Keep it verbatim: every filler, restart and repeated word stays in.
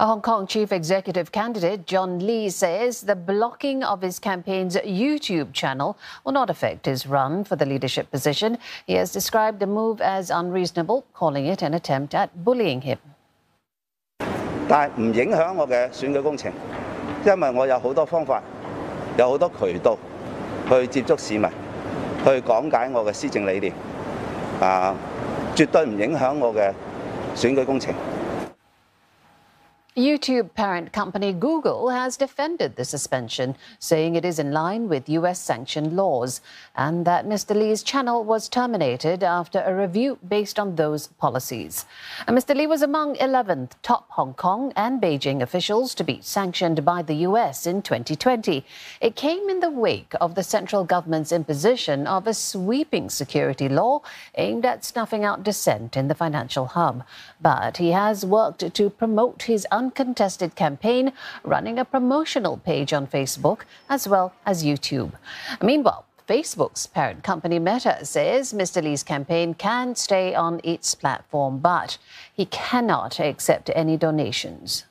A Hong Kong chief executive candidate, John Lee, says the blocking of his campaign's YouTube channel will not affect his run for the leadership position. He has described the move as unreasonable, calling it an attempt at bullying him. But it doesn't affect my election process, because I have many ways, there are many channels to touch the citizens, to explain my施政理念. It doesn't affect my election process. YouTube parent company Google has defended the suspension, saying it is in line with U S sanction laws and that Mister Lee's channel was terminated after a review based on those policies. And Mister Lee was among eleven top Hong Kong and Beijing officials to be sanctioned by the U S in twenty twenty. It came in the wake of the central government's imposition of a sweeping security law aimed at snuffing out dissent in the financial hub. But he has worked to promote his uncontrolled uncontested campaign, running a promotional page on Facebook as well as YouTube. Meanwhile, Facebook's parent company Meta says Mister Lee's campaign can stay on its platform, but he cannot accept any donations.